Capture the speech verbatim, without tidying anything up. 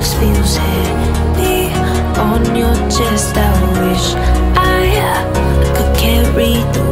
Beauty on your chest, I wish I could carry the